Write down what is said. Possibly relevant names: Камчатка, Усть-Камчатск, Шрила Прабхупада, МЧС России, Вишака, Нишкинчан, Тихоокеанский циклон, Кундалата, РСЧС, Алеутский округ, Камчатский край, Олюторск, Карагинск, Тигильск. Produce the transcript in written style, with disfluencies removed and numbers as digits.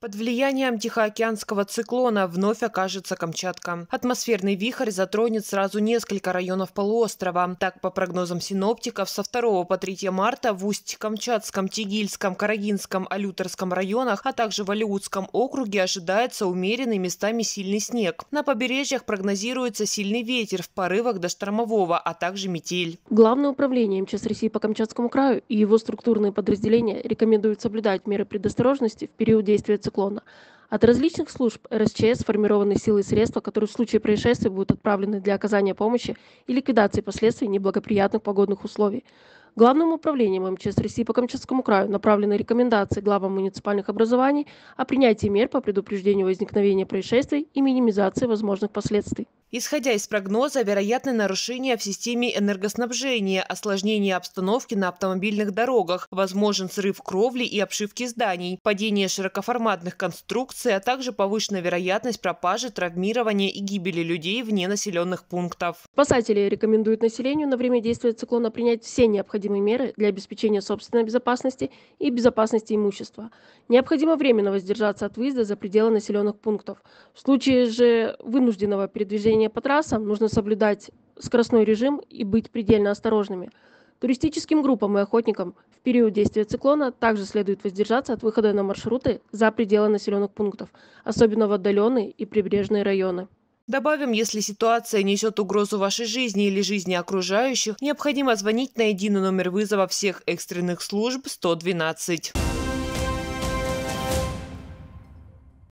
Под влиянием Тихоокеанского циклона вновь окажется Камчатка. Атмосферный вихрь затронет сразу несколько районов полуострова. Так, по прогнозам синоптиков, со 2 по 3 марта в Усть-Камчатском, Тигильском, Карагинском, Олюторском районах, а также в Алеутском округе ожидается умеренный, местами сильный снег. На побережьях прогнозируется сильный ветер в порывах до штормового, а также метель. Главное управление МЧС России по Камчатскому краю и его структурные подразделения рекомендуют соблюдать меры предосторожности в период действия циклона. От различных служб РСЧС сформированы силы и средства, которые в случае происшествия будут отправлены для оказания помощи и ликвидации последствий неблагоприятных погодных условий. Главным управлением МЧС России по Камчатскому краю направлены рекомендации главам муниципальных образований о принятии мер по предупреждению возникновения происшествий и минимизации возможных последствий. Исходя из прогноза, вероятны нарушения в системе энергоснабжения, осложнение обстановки на автомобильных дорогах, возможен срыв кровли и обшивки зданий, падение широкоформатных конструкций, а также повышенная вероятность пропажи, травмирования и гибели людей вне населенных пунктов. Спасатели рекомендуют населению на время действия циклона принять все необходимые меры для обеспечения собственной безопасности и безопасности имущества. Необходимо временно воздержаться от выезда за пределы населенных пунктов. В случае же вынужденного передвижения по трассам нужно соблюдать скоростной режим и быть предельно осторожными. Туристическим группам и охотникам в период действия циклона также следует воздержаться от выхода на маршруты за пределы населенных пунктов, особенно в отдаленные и прибрежные районы. Добавим, если ситуация несет угрозу вашей жизни или жизни окружающих, необходимо звонить на единый номер вызова всех экстренных служб 112.